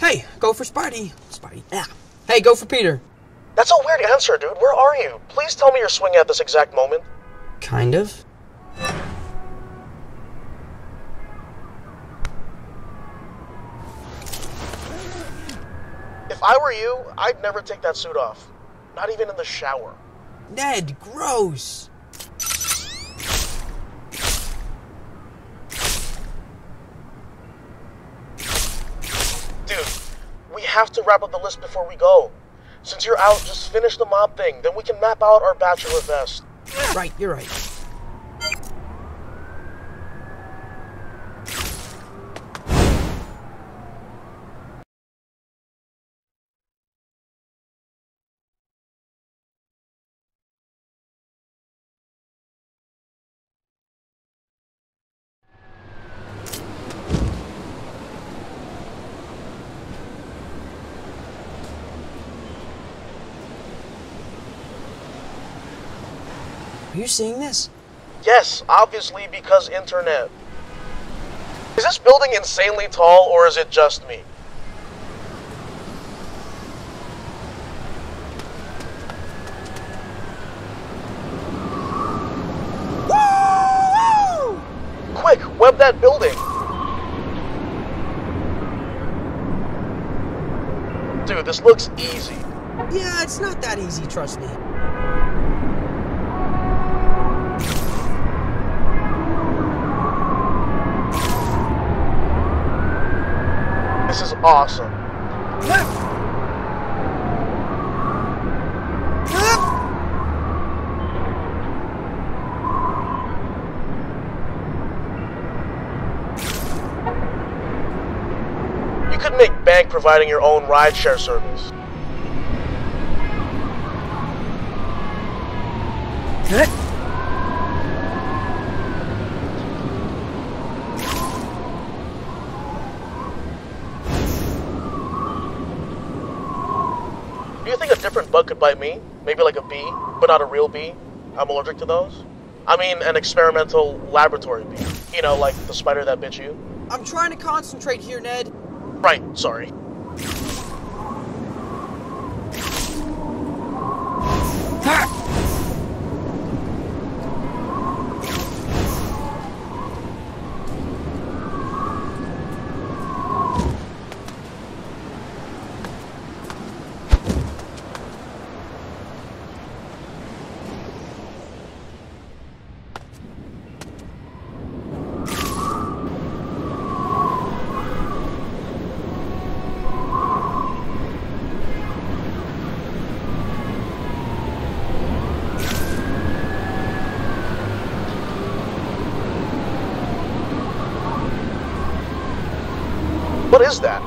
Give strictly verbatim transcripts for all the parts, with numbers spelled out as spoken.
Hey, go for Spidey. Spidey. Yeah. Hey, go for Peter. That's a weird answer, dude. Where are you? Please tell me you're swinging at this exact moment. Kind of. If I were you, I'd never take that suit off. Not even in the shower. Ned, gross! Dude, we have to wrap up the list before we go. Since you're out, just finish the mob thing, then we can map out our bachelor vest. Right, you're right. Are you seeing this? Yes, obviously, because internet. Is this building insanely tall, or is it just me? Woo! Quick, web that building. Dude, this looks easy. Yeah, it's not that easy, trust me. This is awesome. You could make bank providing your own rideshare service. Good. Different bug could bite me, maybe like a bee, but not a real bee. I'm allergic to those. I mean an experimental laboratory bee. You know, like the spider that bit you. I'm trying to concentrate here, Ned. Right, sorry. What is that?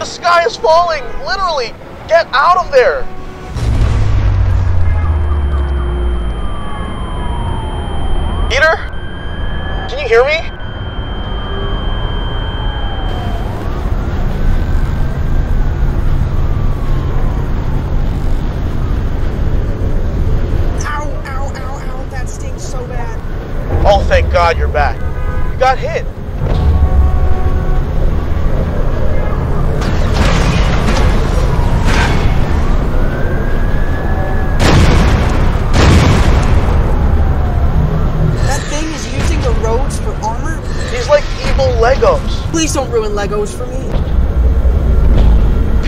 The sky is falling! Literally! Get out of there! Peter? Can you hear me? Oh, thank God you're back. You got hit. That thing is using the roads for armor? He's like evil Legos. Please don't ruin Legos for me.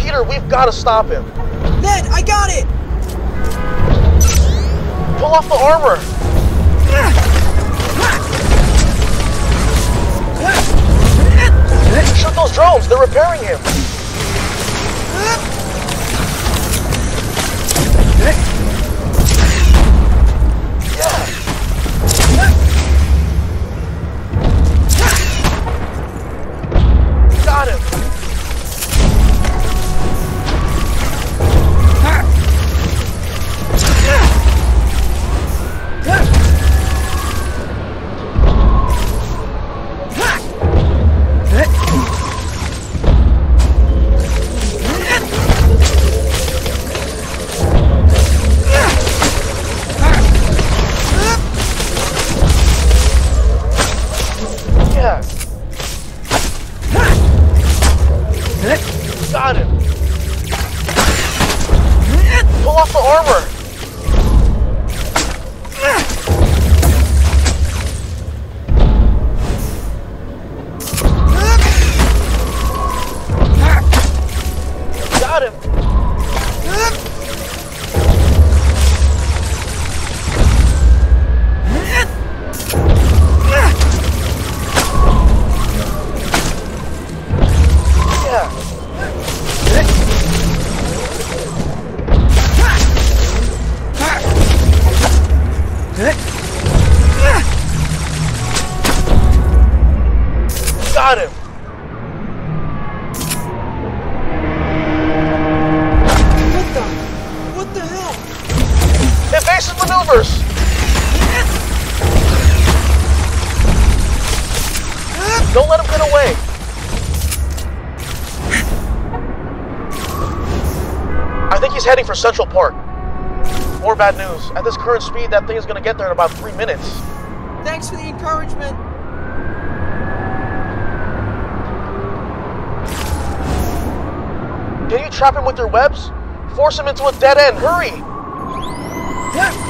Peter, we've got to stop him. Ned, I got it! Pull off the armor. Ah! Shoot those drones! They're repairing him! Yeah. Got him! He's heading for Central Park. More bad news. At this current speed, that thing is gonna get there in about three minutes. Thanks for the encouragement. Can you trap him with your webs? Force him into a dead end. Hurry! Yes.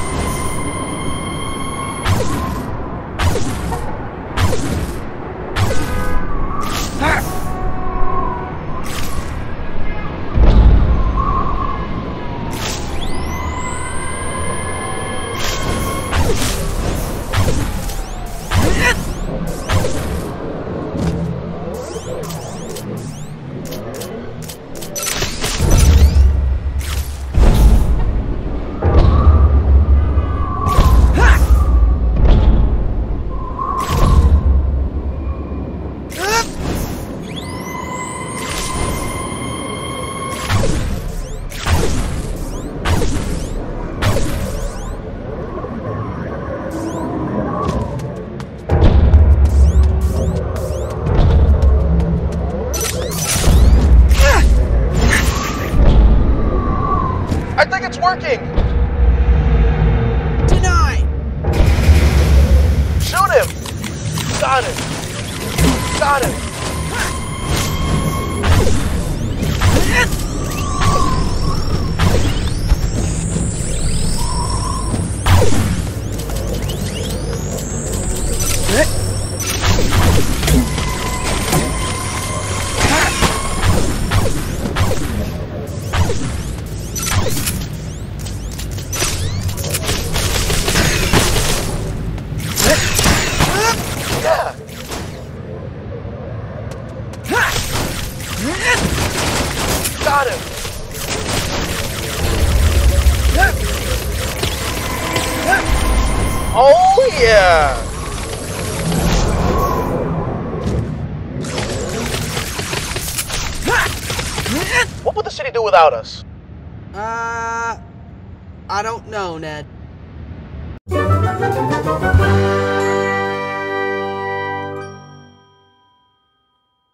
Without us? Uh, I don't know, Ned.